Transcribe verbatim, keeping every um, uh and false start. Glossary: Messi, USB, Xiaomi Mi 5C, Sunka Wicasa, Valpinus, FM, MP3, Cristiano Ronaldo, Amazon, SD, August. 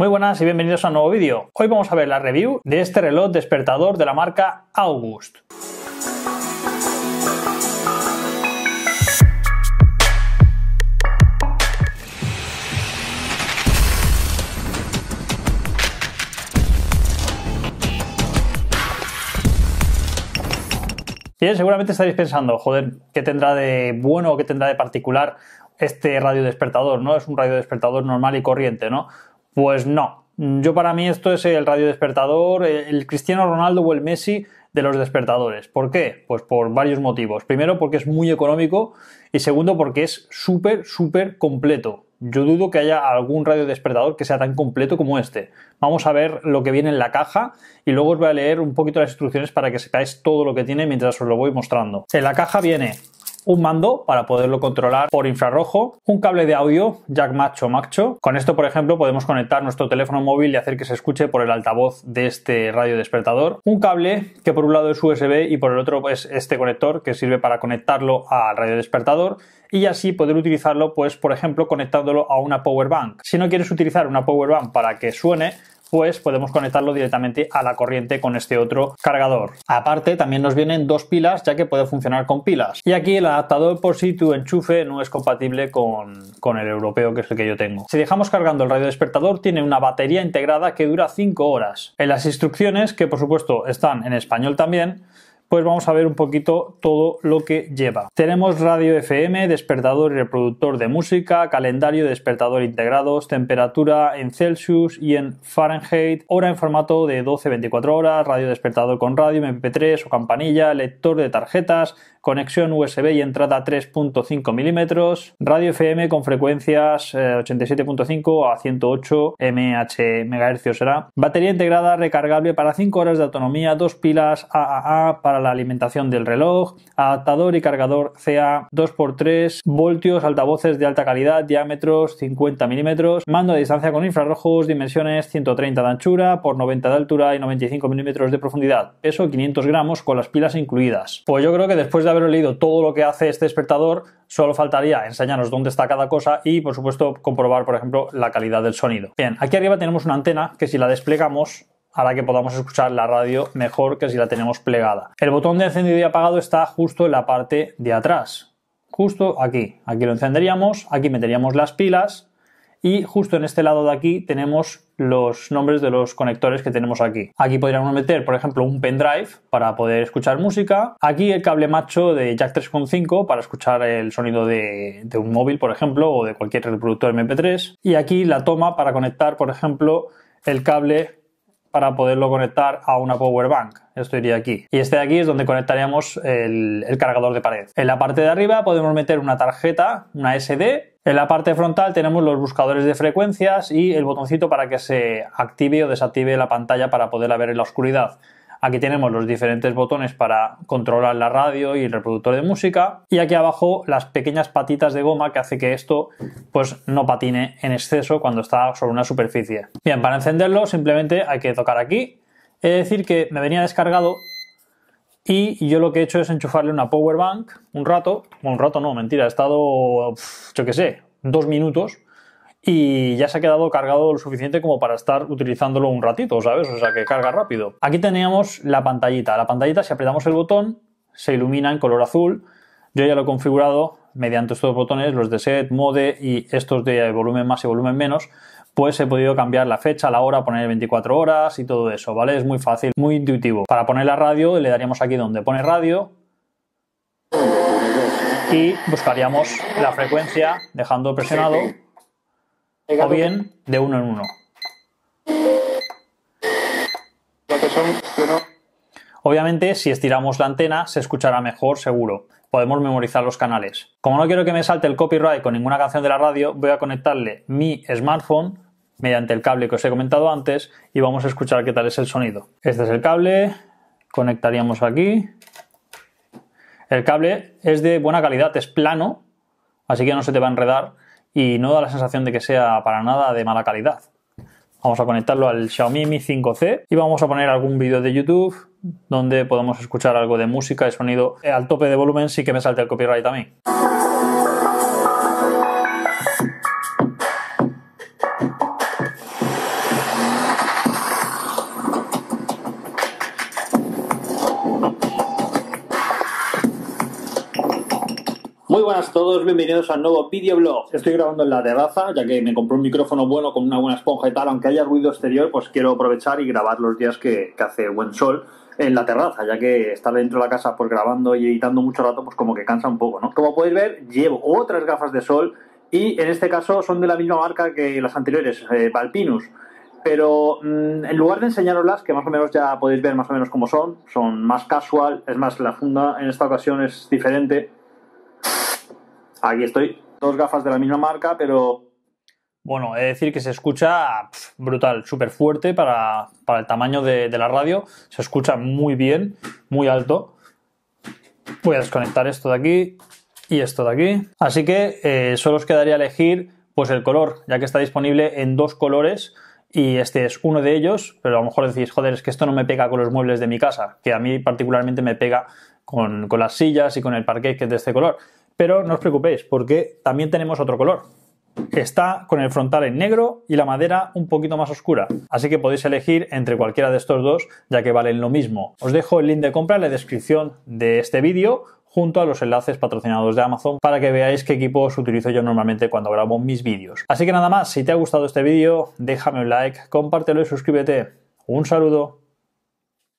Muy buenas y bienvenidos a un nuevo vídeo. Hoy vamos a ver la review de este reloj despertador de la marca August. Bien, seguramente estaréis pensando, joder, ¿qué tendrá de bueno o qué tendrá de particular este radio despertador? ¿No? Es un radio despertador normal y corriente, ¿no? Pues no. Yo para mí esto es el radio despertador, el Cristiano Ronaldo o el Messi de los despertadores. ¿Por qué? Pues por varios motivos. Primero, porque es muy económico y segundo, porque es súper, súper completo. Yo dudo que haya algún radio despertador que sea tan completo como este. Vamos a ver lo que viene en la caja y luego os voy a leer un poquito las instrucciones para que sepáis todo lo que tiene mientras os lo voy mostrando. En la caja viene un mando para poderlo controlar por infrarrojo, un cable de audio jack macho macho. Con esto, por ejemplo, podemos conectar nuestro teléfono móvil y hacer que se escuche por el altavoz de este radio despertador. Un cable que por un lado es U S B y por el otro es este conector que sirve para conectarlo al radio despertador y así poder utilizarlo, pues por ejemplo, conectándolo a una power bank. Si no quieres utilizar una power bank para que suene, pues podemos conectarlo directamente a la corriente con este otro cargador. Aparte, también nos vienen dos pilas, ya que puede funcionar con pilas. Y aquí el adaptador por si tu enchufe no es compatible con, con el europeo, que es el que yo tengo. Si dejamos cargando el radio despertador, tiene una batería integrada que dura cinco horas. En las instrucciones, que por supuesto están en español también, pues vamos a ver un poquito todo lo que lleva. Tenemos radio F M, despertador y reproductor de música, calendario, despertador integrados, temperatura en Celsius y en Fahrenheit, hora en formato de doce a veinticuatro horas, radio despertador con radio, M P tres o campanilla, lector de tarjetas, conexión U S B y entrada tres punto cinco milímetros, radio F M con frecuencias ochenta y siete punto cinco a ciento ocho megahercios será, batería integrada recargable para cinco horas de autonomía, dos pilas triple A para la alimentación del reloj, adaptador y cargador C A dos por tres, voltios, altavoces de alta calidad, diámetros cincuenta milímetros, mando de distancia con infrarrojos, dimensiones ciento treinta de anchura por noventa de altura y noventa y cinco milímetros de profundidad, peso quinientos gramos con las pilas incluidas. Pues yo creo que después de haber leído todo lo que hace este despertador, solo faltaría enseñarnos dónde está cada cosa y por supuesto comprobar, por ejemplo, la calidad del sonido. Bien, aquí arriba tenemos una antena que si la desplegamos hará que podamos escuchar la radio mejor que si la tenemos plegada. El botón de encendido y apagado está justo en la parte de atrás, justo aquí. Aquí lo encenderíamos, aquí meteríamos las pilas y justo en este lado de aquí tenemos los nombres de los conectores que tenemos aquí. Aquí podríamos meter, por ejemplo, un pendrive para poder escuchar música. Aquí el cable macho de jack tres punto cinco para escuchar el sonido de, de un móvil, por ejemplo, o de cualquier reproductor M P tres. Y aquí la toma para conectar, por ejemplo, el cable para poderlo conectar a una power bank. Esto iría aquí. Y este de aquí es donde conectaríamos el, el cargador de pared. En la parte de arriba podemos meter una tarjeta, una S D. En la parte frontal tenemos los buscadores de frecuencias y el botoncito para que se active o desactive la pantalla para poderla ver en la oscuridad. Aquí tenemos los diferentes botones para controlar la radio y el reproductor de música. Y aquí abajo las pequeñas patitas de goma que hace que esto pues no patine en exceso cuando está sobre una superficie. Bien, para encenderlo simplemente hay que tocar aquí. He de decir que me venía descargado y yo lo que he hecho es enchufarle una power bank un rato. Bueno, un rato no, mentira, he estado, yo qué sé, dos minutos. Y ya se ha quedado cargado lo suficiente como para estar utilizándolo un ratito, ¿sabes? O sea, que carga rápido. Aquí teníamos la pantallita. La pantallita, si apretamos el botón, se ilumina en color azul. Yo ya lo he configurado mediante estos botones, los de set, mode y estos de volumen más y volumen menos. Pues he podido cambiar la fecha, la hora, poner veinticuatro horas y todo eso, ¿vale? Es muy fácil, muy intuitivo. Para poner la radio, le daríamos aquí donde pone radio y buscaríamos la frecuencia dejando presionado. O bien de uno en uno. Obviamente, si estiramos la antena, se escuchará mejor, seguro. Podemos memorizar los canales. Como no quiero que me salte el copyright con ninguna canción de la radio, voy a conectarle mi smartphone mediante el cable que os he comentado antes y vamos a escuchar qué tal es el sonido. Este es el cable, conectaríamos aquí. El cable es de buena calidad, es plano, así que no se te va a enredar. Y no da la sensación de que sea para nada de mala calidad. Vamos a conectarlo al Xiaomi Mi cinco C y vamos a poner algún vídeo de YouTube donde podamos escuchar algo de música y sonido al tope de volumen, sí que me salte el copyright también. Muy buenas a todos, bienvenidos al nuevo videoblog. Estoy grabando en la terraza, ya que me compré un micrófono bueno con una buena esponja y tal. Aunque haya ruido exterior, pues quiero aprovechar y grabar los días que, que hace buen sol en la terraza, ya que estar dentro de la casa pues grabando y editando mucho rato, pues como que cansa un poco, ¿no? Como podéis ver, llevo otras gafas de sol y en este caso son de la misma marca que las anteriores, eh, Valpinus. Pero mmm, en lugar de enseñaroslas, que más o menos ya podéis ver más o menos cómo son, son más casual, es más, la funda en esta ocasión es diferente. Aquí estoy, dos gafas de la misma marca, pero... Bueno, he de decir que se escucha pff, brutal, súper fuerte para, para el tamaño de, de la radio. Se escucha muy bien, muy alto. Voy a desconectar esto de aquí y esto de aquí. Así que eh, solo os quedaría elegir pues el color, ya que está disponible en dos colores. Y este es uno de ellos, pero a lo mejor decís, joder, es que esto no me pega con los muebles de mi casa, que a mí particularmente me pega con, con las sillas y con el parquet, que es de este color. Pero no os preocupéis, porque también tenemos otro color. Está con el frontal en negro y la madera un poquito más oscura. Así que podéis elegir entre cualquiera de estos dos, ya que valen lo mismo. Os dejo el link de compra en la descripción de este vídeo, junto a los enlaces patrocinados de Amazon, para que veáis qué equipos utilizo yo normalmente cuando grabo mis vídeos. Así que nada más, si te ha gustado este vídeo, déjame un like, compártelo y suscríbete. Un saludo.